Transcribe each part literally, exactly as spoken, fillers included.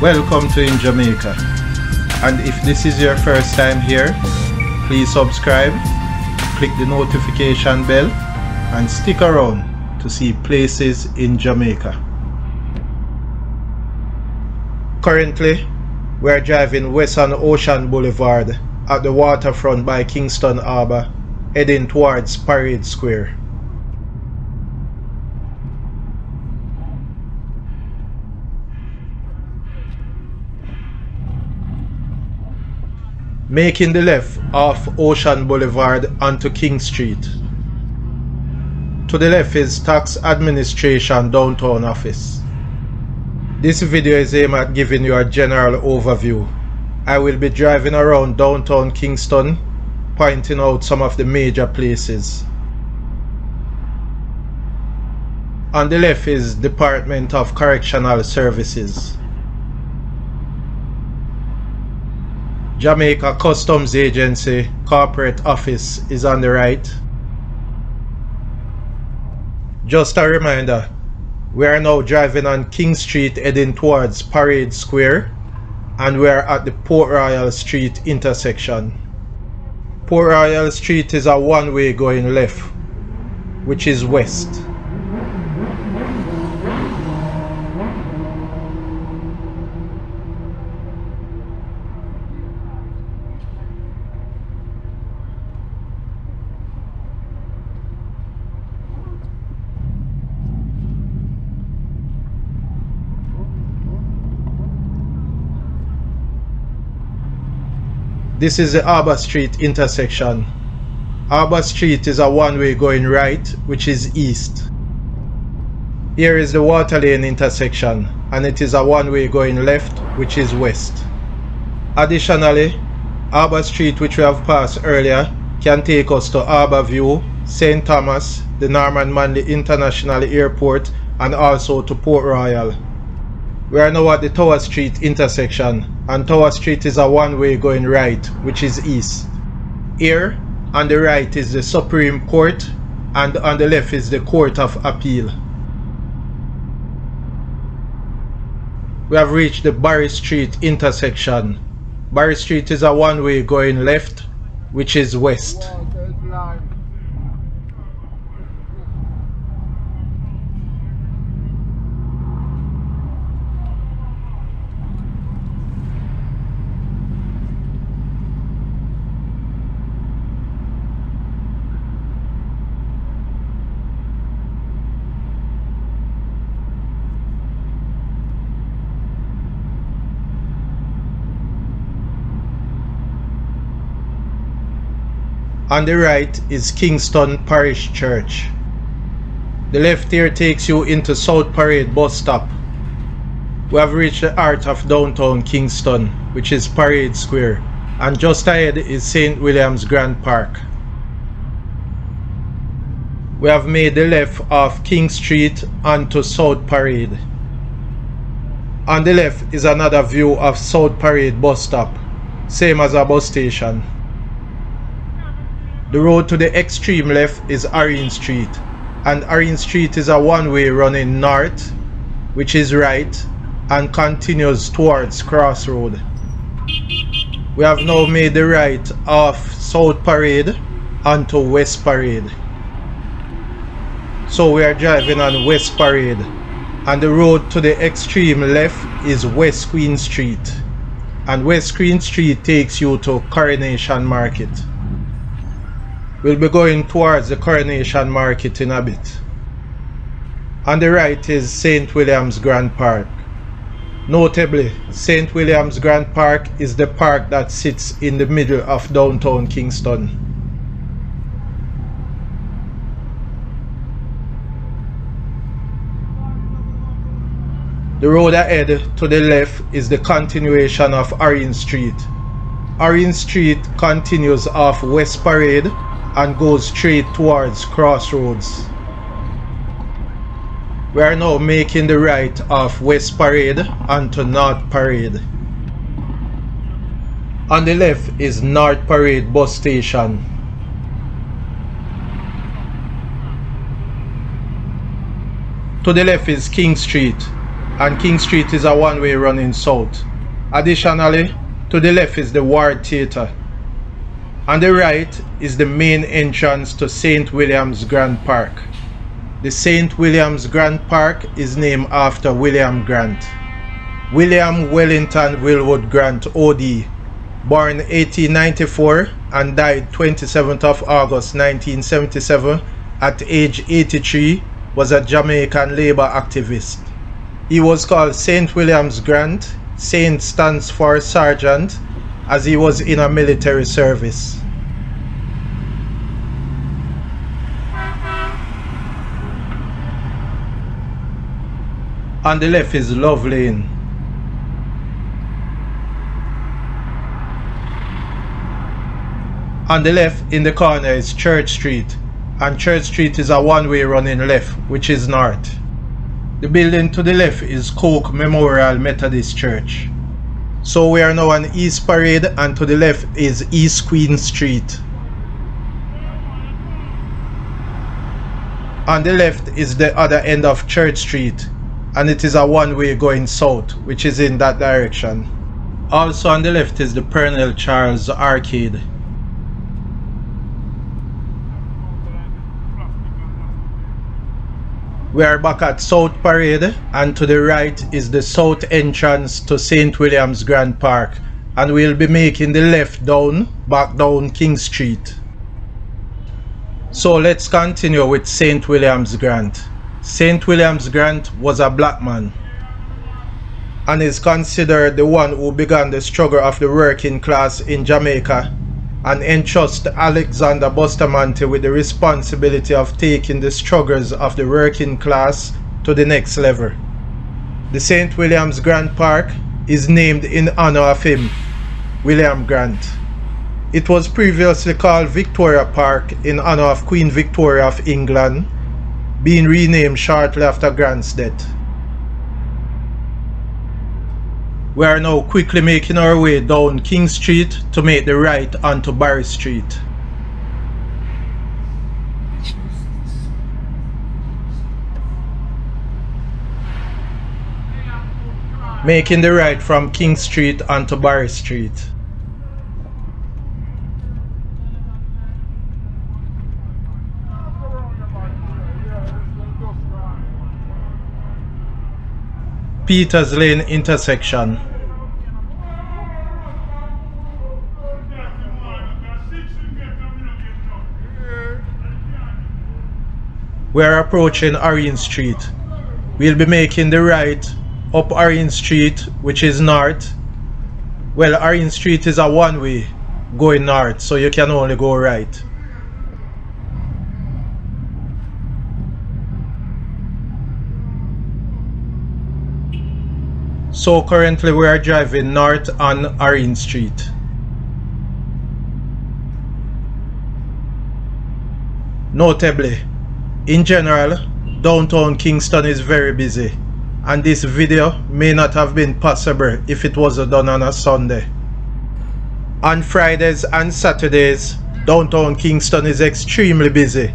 Welcome to In Jamaica, and if this is your first time here, please subscribe, click the notification bell and stick around to see places in Jamaica. Currently we are driving west on Ocean Boulevard at the waterfront by Kingston Harbor, heading towards Parade Square. Making the left off Ocean Boulevard onto King Street. To the left is Tax Administration Downtown Office. This video is aimed at giving you a general overview. I will be driving around downtown Kingston, pointing out some of the major places. On the left is Department of Correctional Services. Jamaica Customs Agency Corporate Office is on the right. Just a reminder, we are now driving on King Street heading towards Parade Square, and we are at the Port Royal Street intersection. Port Royal Street is a one-way going left, which is west. This is the Harbour Street intersection. Harbour Street is a one-way going right, which is east. Here is the Water Lane intersection, and it is a one-way going left, which is west. Additionally, Harbour Street, which we have passed earlier, can take us to Harbour View, Saint Thomas, the Norman Manley International Airport, and also to Port Royal. We are now at the Tower Street intersection, and Tower Street is a one-way going right, which is east. Here, on the right is the Supreme Court, and on the left is the Court of Appeal. We have reached the Barry Street intersection. Barry Street is a one-way going left, which is west. On the right is Kingston Parish Church. The left here takes you into South Parade Bus Stop. We have reached the heart of downtown Kingston, which is Parade Square, and just ahead is Saint William Grant Park. We have made the left off King Street onto South Parade. On the left is another view of South Parade Bus Stop, same as a bus station. The road to the extreme left is Orange Street, and Orange Street is a one-way running north, which is right, and continues towards Cross Road. We have now made the right of South Parade onto West Parade. So we are driving on West Parade, and the road to the extreme left is West Queen Street, and West Queen Street takes you to Coronation Market. We'll be going towards the Coronation Market in a bit. On the right is Saint William Grant Park. Notably, Saint William Grant Park is the park that sits in the middle of downtown Kingston. The road ahead to the left is the continuation of Orange Street. Orange Street continues off West Parade and goes straight towards Crossroads. We are now making the right of West Parade onto North Parade. On the left is North Parade Bus Station. To the left is King Street, and King Street is a one-way running south. Additionally, to the left is the Ward Theatre. On the right is the main entrance to Saint William Grant Park. The Saint William Grant Park is named after William Grant. William Wellington Wilwood Grant O D, born eighteen ninety-four and died twenty-seventh of August nineteen seventy-seven at age eighty-three, was a Jamaican labor activist. He was called Saint William Grant. Saint stands for sergeant, as he was in a military service. On the left is Love Lane. On the left in the corner is Church Street, and Church Street is a one-way running left, which is north. The building to the left is Coke Memorial Methodist Church. So we are now on East Parade, and to the left is East Queen Street. On the left is the other end of Church Street, and it is a one-way going south, which is in that direction. Also on the left is the Pernell Charles Arcade. We are back at South Parade, and to the right is the south entrance to Saint William Grant Park, and we'll be making the left down, back down King Street. So let's continue with Saint William Grant. Saint William Grant was a black man and is considered the one who began the struggle of the working class in Jamaica, and entrusted Alexander Bustamante with the responsibility of taking the struggles of the working class to the next level. The Saint William Grant Park is named in honor of him, William Grant. It was previously called Victoria Park in honor of Queen Victoria of England, being renamed shortly after Grant's death. We are now quickly making our way down King Street to make the right onto Barry Street. Making the right from King Street onto Barry Street. Peters Lane intersection. We are approaching Orange Street. We'll be making the right up Orange Street, which is north. Well, Orange Street is a one-way going north, so you can only go right. So currently we are driving north on Orange Street. Notably, in general, downtown Kingston is very busy, and this video may not have been possible if it was done on a Sunday. On Fridays and Saturdays, downtown Kingston is extremely busy,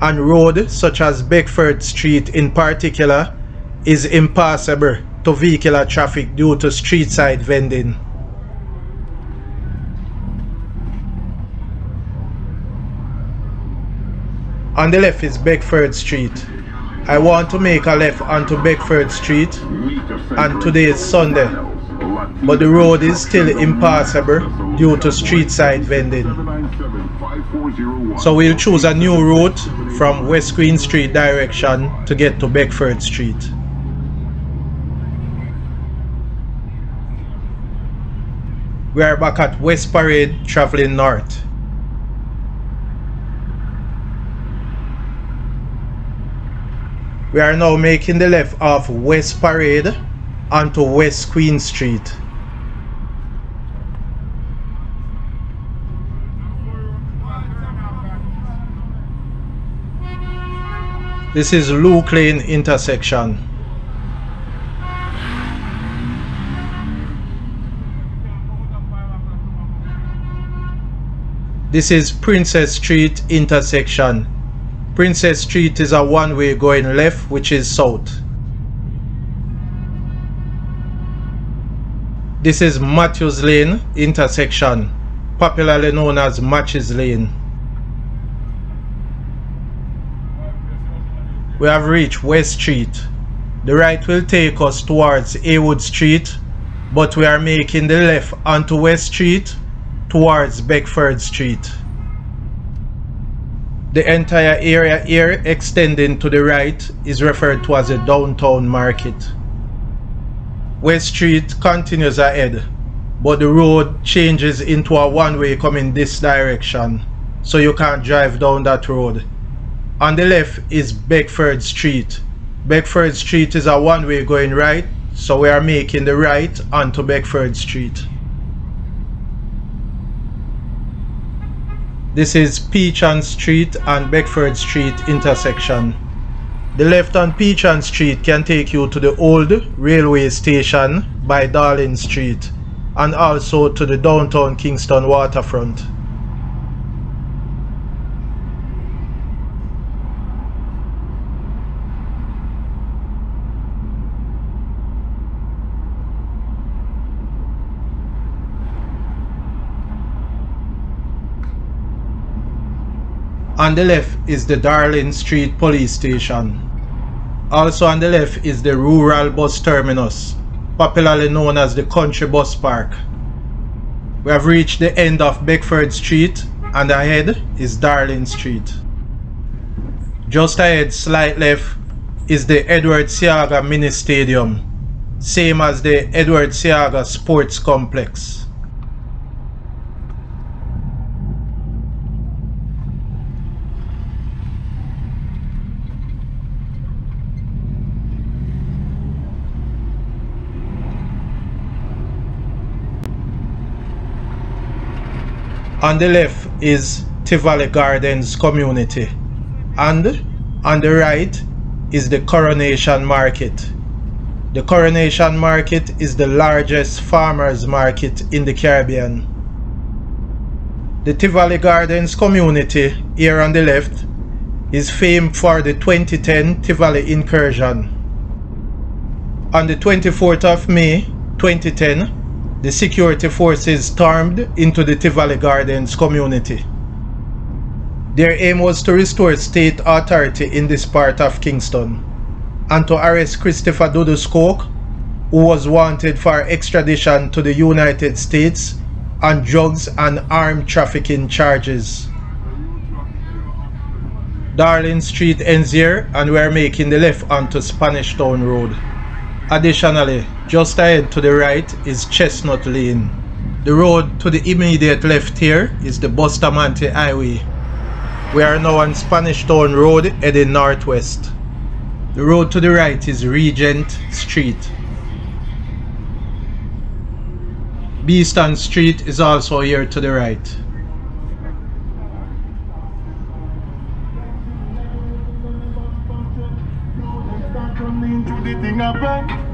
and roads such as Beckford Street in particular is impassable to vehicular traffic due to street side vending. On the left is Beckford Street. I want to make a left onto Beckford Street, and today is Sunday, but the road is still impassable due to street side vending. So we'll choose a new route from West Queen Street direction to get to Beckford Street. We are back at West Parade, traveling north. We are now making the left of West Parade onto West Queen Street. This is Luke Lane intersection. This is Princess Street intersection. Princess Street is a one-way going left, which is south. This is Matthews Lane intersection, popularly known as Matches Lane. We have reached West Street. The right will take us towards Haywood Street, but we are making the left onto West Street towards Beckford Street. The entire area here extending to the right is referred to as a downtown market. West Street continues ahead, but the road changes into a one-way coming this direction, so you can't drive down that road. On the left is Beckford Street. Beckford Street is a one-way going right, so we are making the right onto Beckford Street. This is Peacham Street and Beckford Street intersection. The left on Peacham Street can take you to the old railway station by Darling Street and also to the downtown Kingston waterfront. On the left is the Darling Street police station. Also on the left is the rural bus terminus, popularly known as the country bus park. We have reached the end of Beckford Street and ahead is Darling Street. Just ahead, slight left, is the Edward Siaga Mini Stadium, same as the Edward Siaga Sports Complex. On the left is Tivoli Gardens community, and on the right is the Coronation Market. The Coronation Market is the largest farmers market in the Caribbean. The Tivoli Gardens community here on the left is famed for the twenty ten Tivoli incursion. On the twenty-fourth of May twenty ten, the security forces stormed into the Tivoli Gardens community. Their aim was to restore state authority in this part of Kingston and to arrest Christopher Dudu Skoke, who was wanted for extradition to the United States on drugs and armed trafficking charges. Darling Street ends here and we are making the left onto Spanish Town Road. Additionally, just ahead to the right is Chestnut Lane. The road to the immediate left here is the Bustamante Highway. We are now on Spanish Town Road heading northwest. The road to the right is Regent Street. Beeston Street is also here to the right.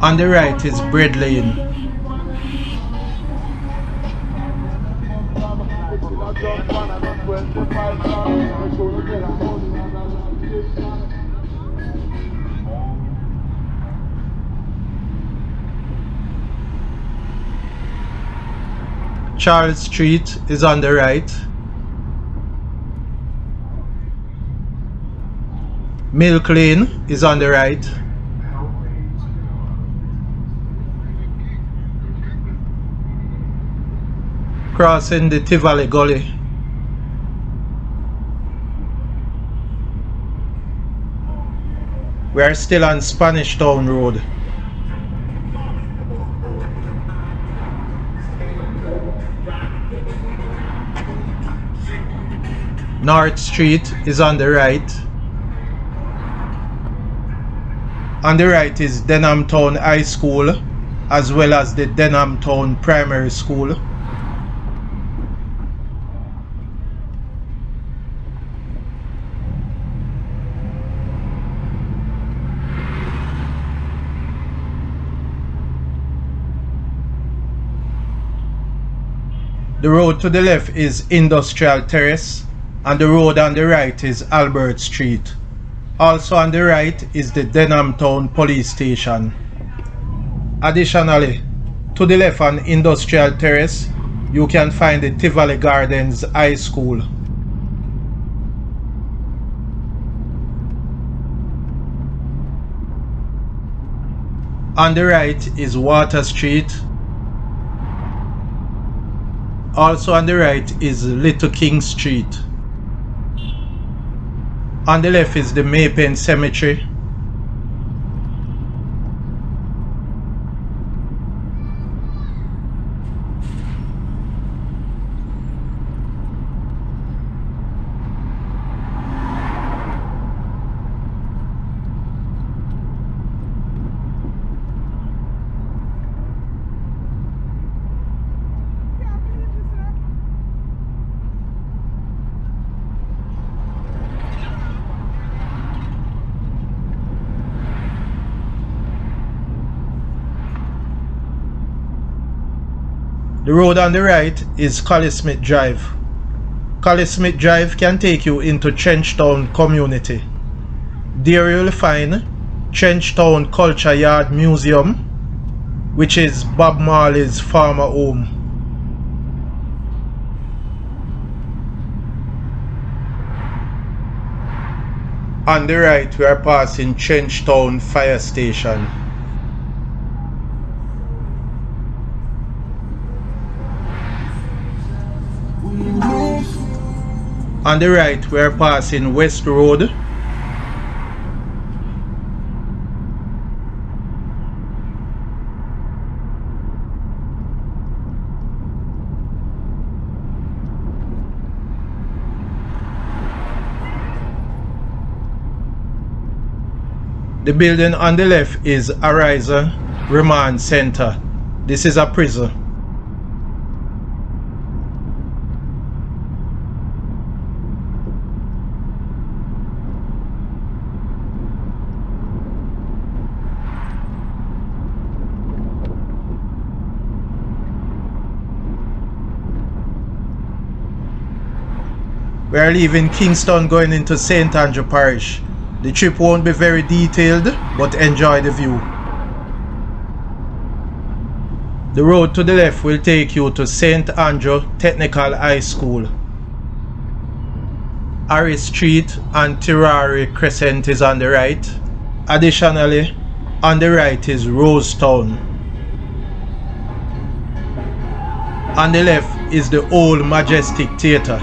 On the right is Bread Lane. Charles Street is on the right. Milk Lane is on the right. Crossing the Tivoli Gully. We are still on Spanish Town Road. North Street is on the right. On the right is Denham Town High School as well as the Denham Town Primary School. The road to the left is Industrial Terrace and the road on the right is Albert Street. Also on the right is the Denham Town Police Station. Additionally, To the left on Industrial Terrace, you can find the Tivoli Gardens High School. On the right is Water Street. Also on the right is Little King Street. On the left is the Maypen Cemetery. The road on the right is Colliesmith Drive. Colliesmith Drive can take you into Trenchtown community. There you'll find Trenchtown Culture Yard Museum, which is Bob Marley's former home. On the right we are passing Trenchtown Fire Station. On the right, we are passing West Road. The building on the left is Ariza Remand Center. This is a prison. We are leaving Kingston going into Saint Andrew Parish. The trip won't be very detailed, but enjoy the view. The road to the left will take you to Saint Andrew Technical High School. Harris Street and Tirari Crescent is on the right. Additionally, on the right is Rosetown. On the left is the Old Majestic Theatre.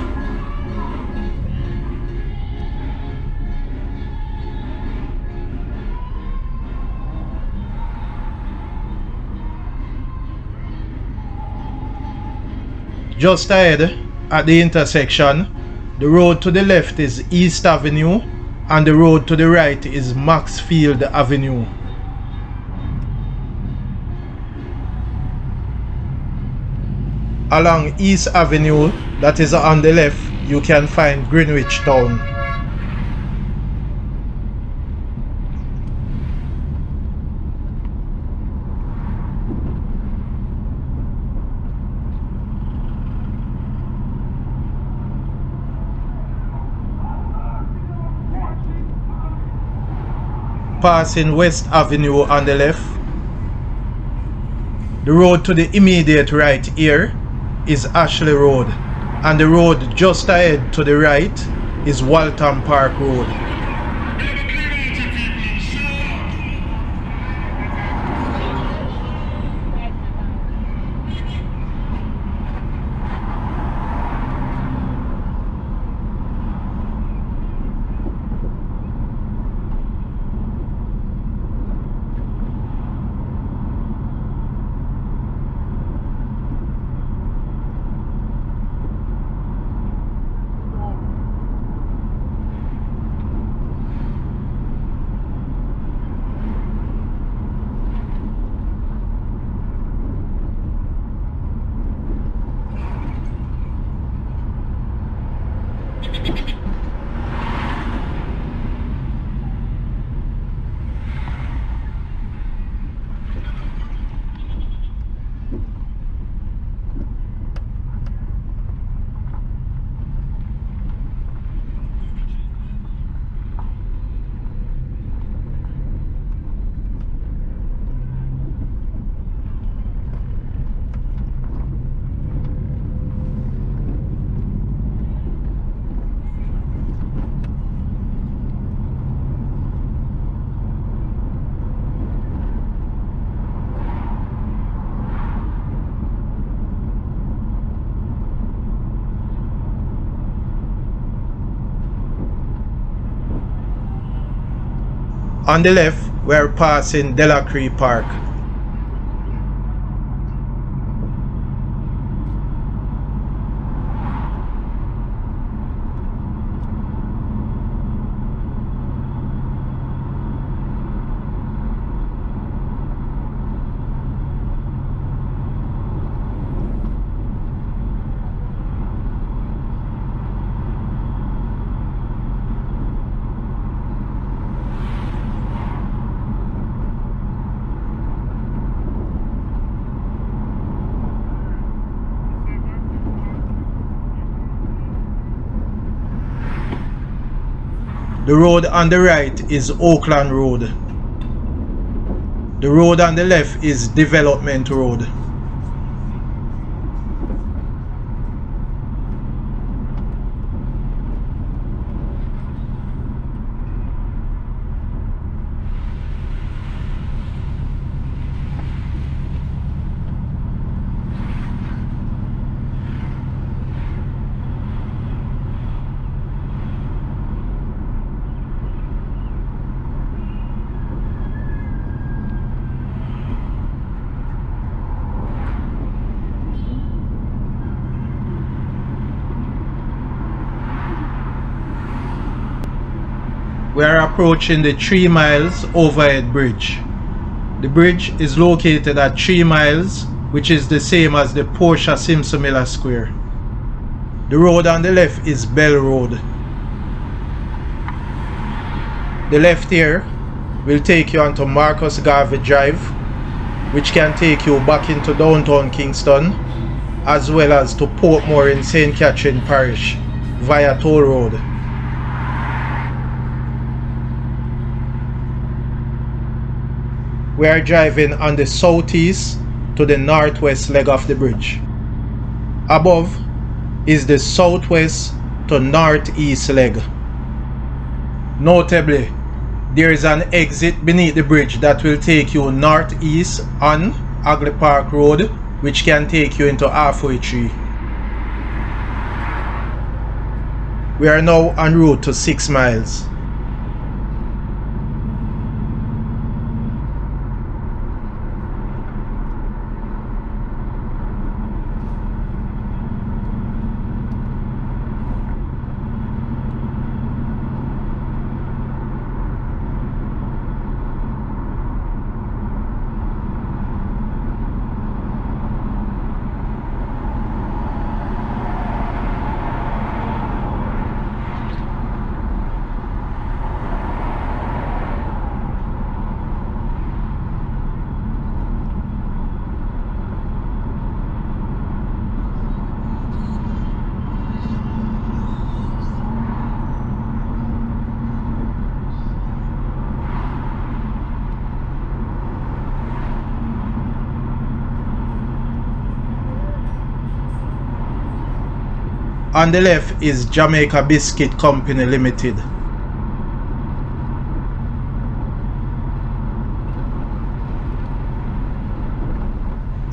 Just ahead, at the intersection, the road to the left is East Avenue and the road to the right is Maxfield Avenue. Along East Avenue, that is on the left, you can find Greenwich Town. Passing West Avenue on the left. The road to the immediate right here is Ashley Road, and the road just ahead to the right is Waltham Park Road. On the left, we're passing Delacree Park. The road on the right is Oakland Road. The road on the left is Development Road. We are approaching the three miles overhead bridge. The bridge is located at three miles, which is the same as the Portia Simpson Miller Square. The road on the left is Bell Road. The left here will take you onto Marcus Garvey Drive, which can take you back into downtown Kingston, as well as to Portmore in Saint Catherine Parish via Toll Road. We are driving on the southeast to the northwest leg of the bridge. Above is the southwest to northeast leg. Notably, there is an exit beneath the bridge that will take you northeast on Agley Park Road, which can take you into Halfway Tree. We are now en route to six miles. On the left is Jamaica Biscuit Company Limited.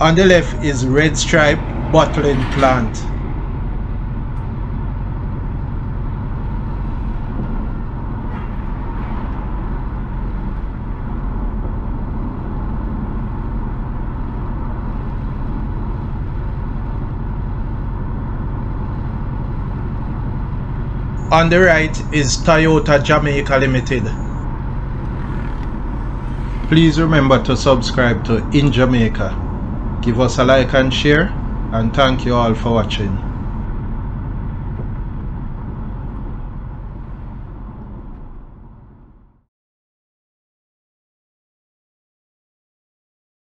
On the left is Red Stripe Bottling Plant. On the right is Toyota Jamaica Limited. Please remember to subscribe to In Jamaica. Give us a like and share, and thank you all for watching.